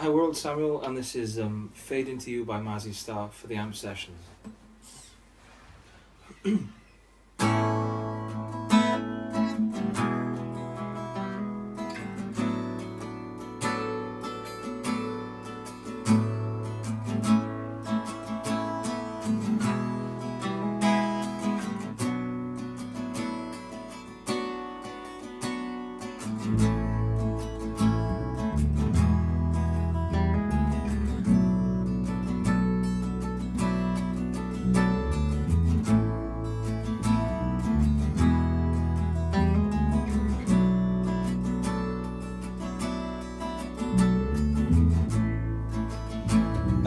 Hi, we're Old Samuel, and this is Fade Into You by Mazzy Star for the AMP sessions.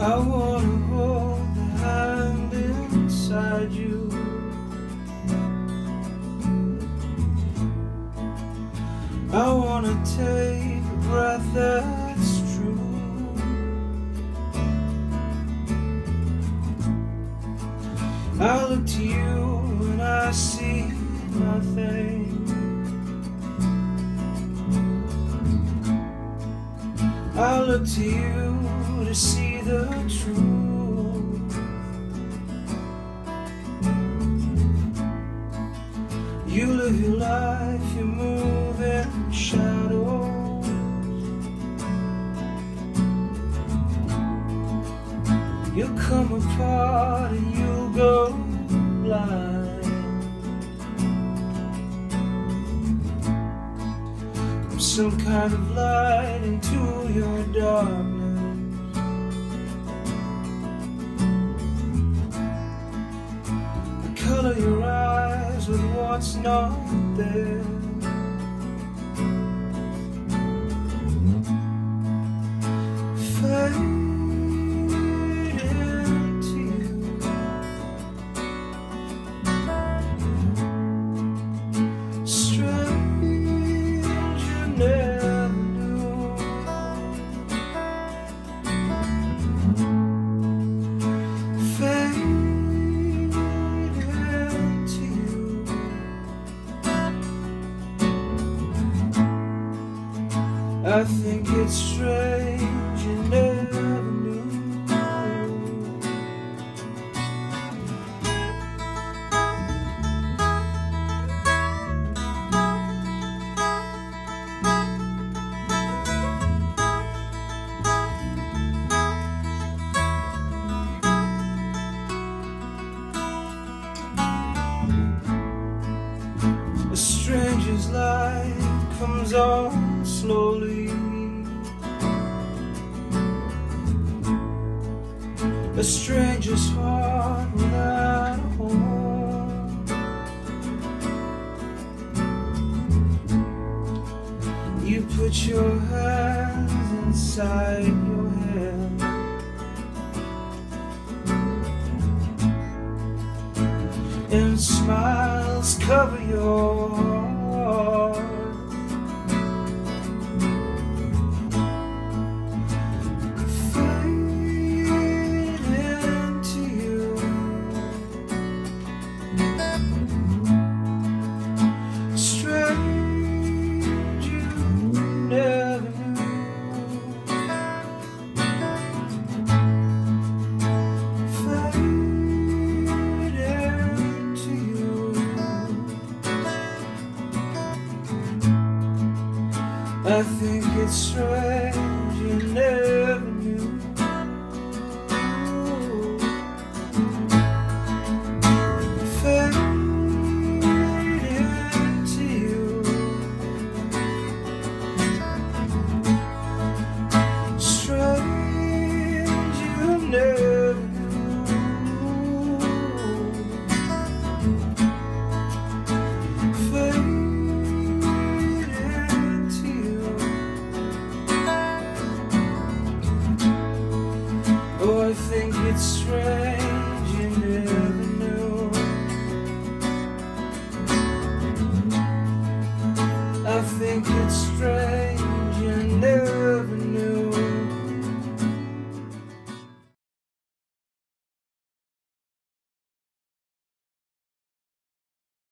I wanna hold the hand inside you. I wanna take a breath that's true. I look to you and I see nothing. I look to you to see the truth. You live your life, you move in shadows. You come apart and you go blind. I'm some kind of light into your darkness. Color your eyes with what's not there. Fade into you. Strange, you never knew. Fade. I think it's strange you never knew. A stranger's life comes on slowly. A stranger's heart without a home. You put your hands inside your head, and smiles cover your heart. I think it's strange you never knew. Fade into you. Strange you never knew. Fade. I think it's strange you never knew. I think it's strange.